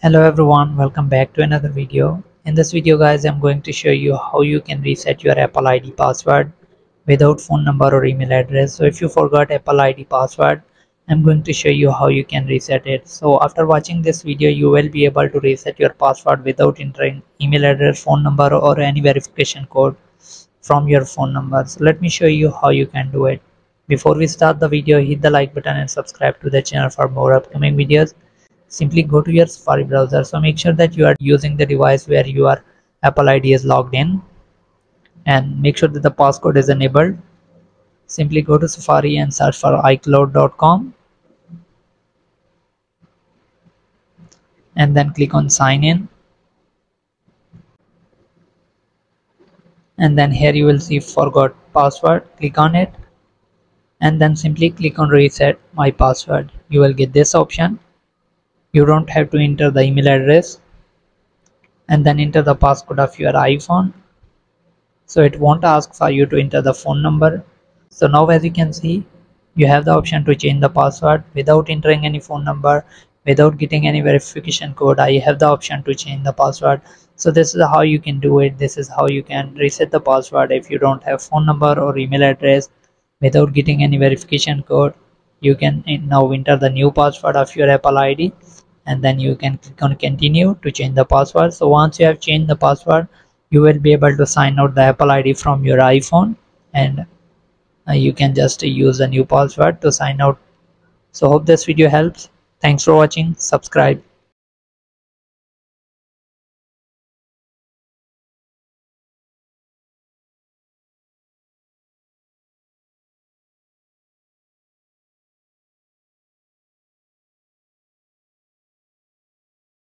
Hello everyone, welcome back to another video. In this video guys, I'm going to show you how you can reset your Apple ID password without phone number or email address. So if you forgot Apple ID password, I'm going to show you how you can reset it. So after watching this video, you will be able to reset your password without entering email address, phone number or any verification code from your phone number. So let me show you how you can do it. Before we start the video, hit the like button and subscribe to the channel for more upcoming videos. Simply go to your Safari browser. So make sure that you are using the device where your Apple ID is logged in, and make sure that the passcode is enabled. Simply go to Safari and search for iCloud.com and then click on sign in, and then here you will see forgot password. Click on it and then simply click on reset my password. You will get this option. You don't have to enter the email address and then enter the passcode of your iPhone, so it won't ask for you to enter the phone number. So now as you can see, you have the option to change the password without entering any phone number, without getting any verification code. I have the option to change the password. So this is how you can do it. This is how you can reset the password if you don't have phone number or email address. Without getting any verification code, you can now enter the new password of your Apple ID and then you can click on continue to change the password. So once you have changed the password, you will be able to sign out the Apple ID from your iPhone, and you can just use a new password to sign out. So hope this video helps. Thanks for watching. Subscribe.